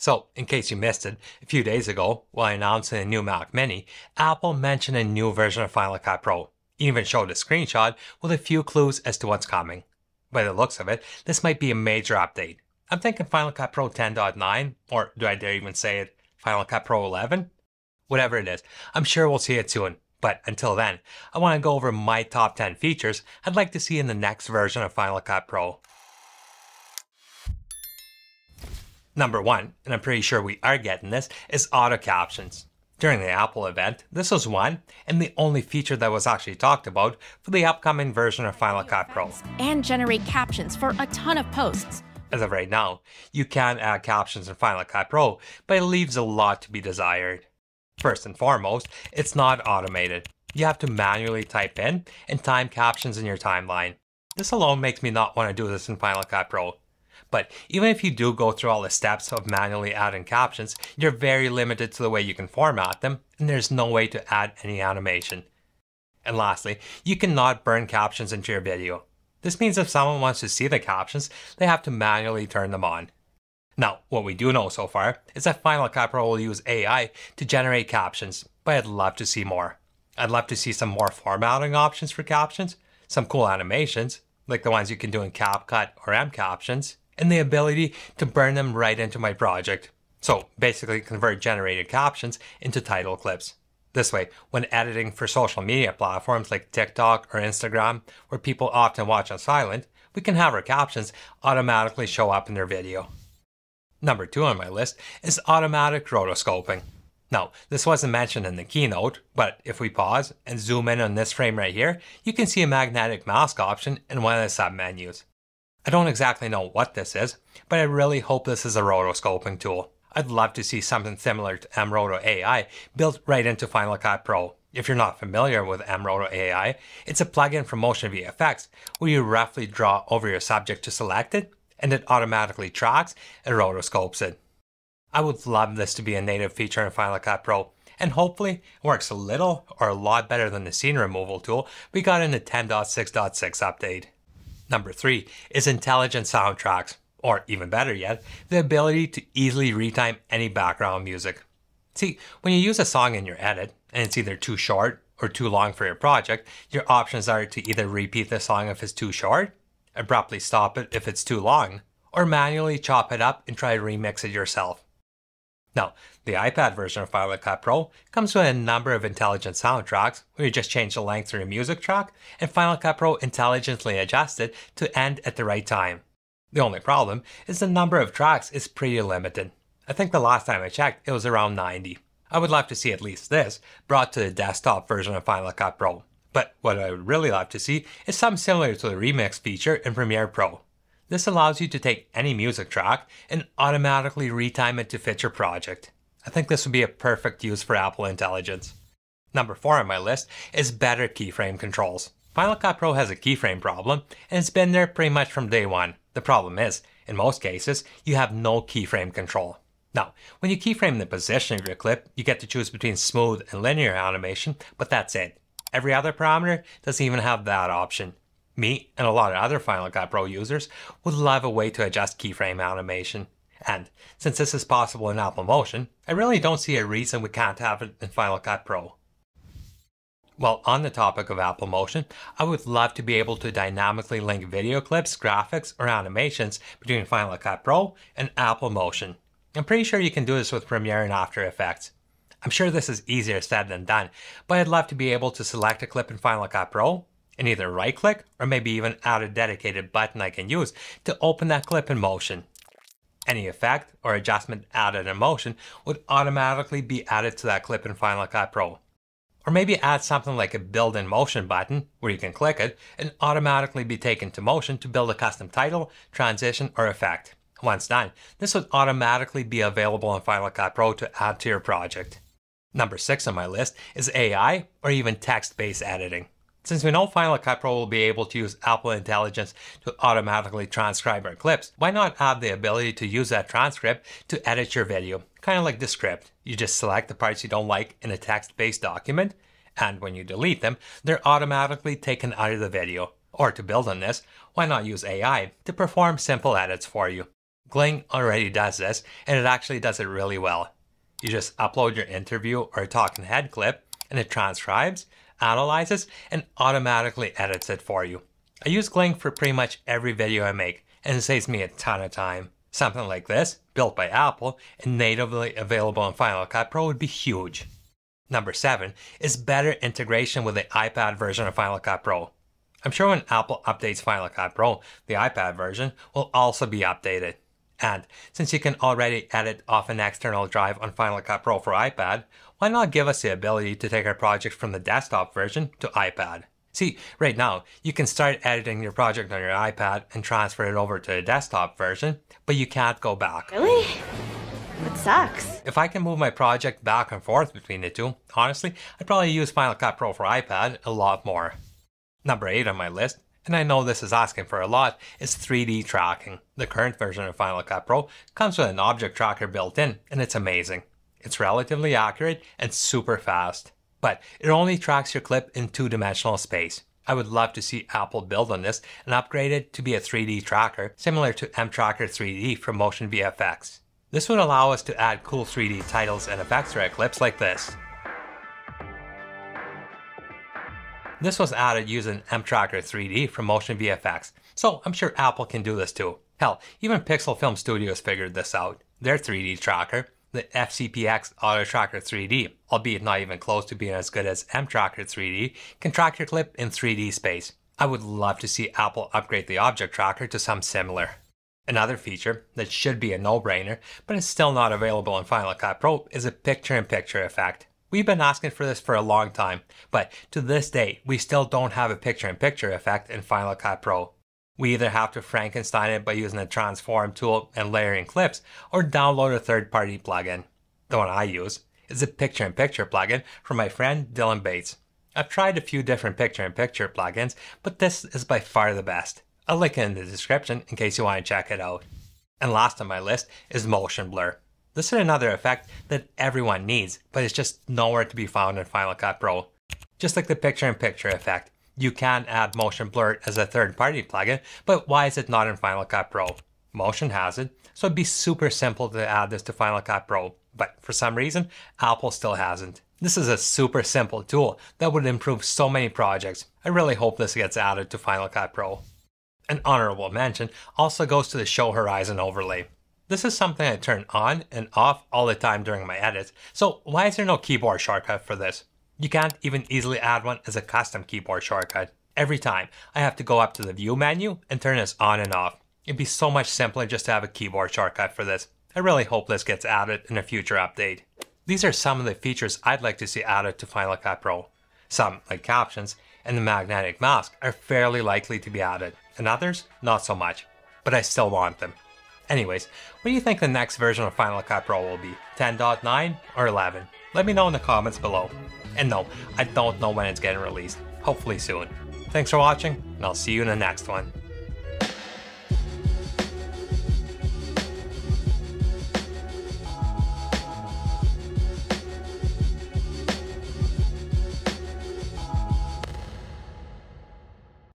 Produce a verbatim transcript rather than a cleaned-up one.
So, in case you missed it, a few days ago, while announcing a new Mac Mini, Apple mentioned a new version of Final Cut Pro. It even showed a screenshot with a few clues as to what's coming. By the looks of it, this might be a major update. I'm thinking Final Cut Pro ten point nine, or do I dare even say it, Final Cut Pro eleven? Whatever it is, I'm sure we'll see it soon. But until then, I want to go over my top ten features I'd like to see in the next version of Final Cut Pro. Number one, and I'm pretty sure we are getting this, is auto captions. During the Apple event, this was one and the only feature that was actually talked about for the upcoming version of Final Cut Pro. And generate captions for a ton of posts. As of right now, you can add captions in Final Cut Pro, but it leaves a lot to be desired. First and foremost, it's not automated. You have to manually type in and time captions in your timeline. This alone makes me not want to do this in Final Cut Pro. But even if you do go through all the steps of manually adding captions, you're very limited to the way you can format them, and there's no way to add any animation. And lastly, you cannot burn captions into your video. This means if someone wants to see the captions, they have to manually turn them on. Now, what we do know so far is that Final Cut Pro will use A I to generate captions, but I'd love to see more. I'd love to see some more formatting options for captions, some cool animations, like the ones you can do in CapCut or mCaptions, and the ability to burn them right into my project. So basically convert generated captions into title clips. This way, when editing for social media platforms like TikTok or Instagram, where people often watch on silent, we can have our captions automatically show up in their video. Number two on my list is automatic rotoscoping. Now, this wasn't mentioned in the keynote, but if we pause and zoom in on this frame right here, you can see a magnetic mask option in one of the submenus. I don't exactly know what this is, but I really hope this is a rotoscoping tool. I'd love to see something similar to mRoto A I built right into Final Cut Pro. If you're not familiar with mRoto A I, it's a plugin from Motion V F X where you roughly draw over your subject to select it, and it automatically tracks and rotoscopes it. I would love this to be a native feature in Final Cut Pro, and hopefully it works a little or a lot better than the scene removal tool we got in the ten point six point six update. Number three is intelligent soundtracks, or even better yet, the ability to easily retime any background music. See, when you use a song in your edit, and it's either too short or too long for your project, your options are to either repeat the song if it's too short, abruptly stop it if it's too long, or manually chop it up and try to remix it yourself. Now, the iPad version of Final Cut Pro comes with a number of intelligent soundtracks where you just change the length of your music track, and Final Cut Pro intelligently adjusts it to end at the right time. The only problem is the number of tracks is pretty limited. I think the last time I checked it was around ninety. I would love to see at least this brought to the desktop version of Final Cut Pro, but what I would really love to see is something similar to the remix feature in Premiere Pro. This allows you to take any music track and automatically retime it to fit your project. I think this would be a perfect use for Apple Intelligence. Number four on my list is better keyframe controls. Final Cut Pro has a keyframe problem, and it's been there pretty much from day one. The problem is, in most cases, you have no keyframe control. Now, when you keyframe the position of your clip, you get to choose between smooth and linear animation, but that's it. Every other parameter doesn't even have that option. Me, and a lot of other Final Cut Pro users, would love a way to adjust keyframe animation. And since this is possible in Apple Motion, I really don't see a reason we can't have it in Final Cut Pro. While on the topic of Apple Motion, I would love to be able to dynamically link video clips, graphics, or animations between Final Cut Pro and Apple Motion. I'm pretty sure you can do this with Premiere and After Effects. I'm sure this is easier said than done, but I'd love to be able to select a clip in Final Cut Pro and either right-click or maybe even add a dedicated button I can use to open that clip in Motion. Any effect or adjustment added in Motion would automatically be added to that clip in Final Cut Pro. Or maybe add something like a built-in Motion button where you can click it and automatically be taken to Motion to build a custom title, transition, or effect. Once done, this would automatically be available in Final Cut Pro to add to your project. Number six on my list is A I or even text-based editing. Since we know Final Cut Pro will be able to use Apple Intelligence to automatically transcribe our clips, why not add the ability to use that transcript to edit your video? Kind of like Descript. You just select the parts you don't like in a text-based document, and when you delete them, they're automatically taken out of the video. Or to build on this, why not use A I to perform simple edits for you? Gling already does this, and it actually does it really well. You just upload your interview or talking head clip, and it transcribes, analyzes, and automatically edits it for you. I use Gling for pretty much every video I make, and it saves me a ton of time. Something like this, built by Apple and natively available in Final Cut Pro, would be huge. Number seven is better integration with the iPad version of Final Cut Pro. I'm sure when Apple updates Final Cut Pro, the iPad version will also be updated. And since you can already edit off an external drive on Final Cut Pro for iPad, why not give us the ability to take our project from the desktop version to iPad? See, right now, you can start editing your project on your iPad and transfer it over to the desktop version, but you can't go back. Really? That sucks. If I can move my project back and forth between the two, honestly, I'd probably use Final Cut Pro for iPad a lot more. Number eight on my list, and I know this is asking for a lot, is three D tracking. The current version of Final Cut Pro comes with an object tracker built in, and it's amazing. It's relatively accurate and super fast, but it only tracks your clip in two-dimensional space. I would love to see Apple build on this and upgrade it to be a three D tracker, similar to M Tracker three D from Motion V F X. This would allow us to add cool three D titles and effects to our clips like this. This was added using M Tracker three D from Motion V F X, so I'm sure Apple can do this too. Hell, even Pixel Film Studios figured this out. Their three D tracker, the F C P X Auto Tracker three D, albeit not even close to being as good as M Tracker three D, can track your clip in three D space. I would love to see Apple upgrade the object tracker to something similar. Another feature that should be a no-brainer, but is still not available in Final Cut Pro, is a picture-in-picture effect. We've been asking for this for a long time, but to this day, we still don't have a picture-in-picture effect in Final Cut Pro. We either have to Frankenstein it by using a transform tool and layering clips, or download a third-party plugin. The one I use is a picture-in-picture plugin from my friend Dylan Bates. I've tried a few different picture-in-picture plugins, but this is by far the best. I'll link it in the description in case you want to check it out. And last on my list is motion blur. This is another effect that everyone needs, but it's just nowhere to be found in Final Cut Pro. Just like the picture-in-picture effect, you can add motion blur as a third-party plugin, but why is it not in Final Cut Pro? Motion has it, so it'd be super simple to add this to Final Cut Pro, but for some reason, Apple still hasn't. This is a super simple tool that would improve so many projects. I really hope this gets added to Final Cut Pro. An honorable mention also goes to the Show Horizon overlay. This is something I turn on and off all the time during my edits, so why is there no keyboard shortcut for this? You can't even easily add one as a custom keyboard shortcut. Every time, I have to go up to the view menu and turn this on and off. It'd be so much simpler just to have a keyboard shortcut for this. I really hope this gets added in a future update. These are some of the features I'd like to see added to Final Cut Pro. Some, like captions and the magnetic mask, are fairly likely to be added, and others, not so much, but I still want them. Anyways, what do you think the next version of Final Cut Pro will be? ten point nine or eleven? Let me know in the comments below. And no, I don't know when it's getting released. Hopefully soon. Thanks for watching, and I'll see you in the next one.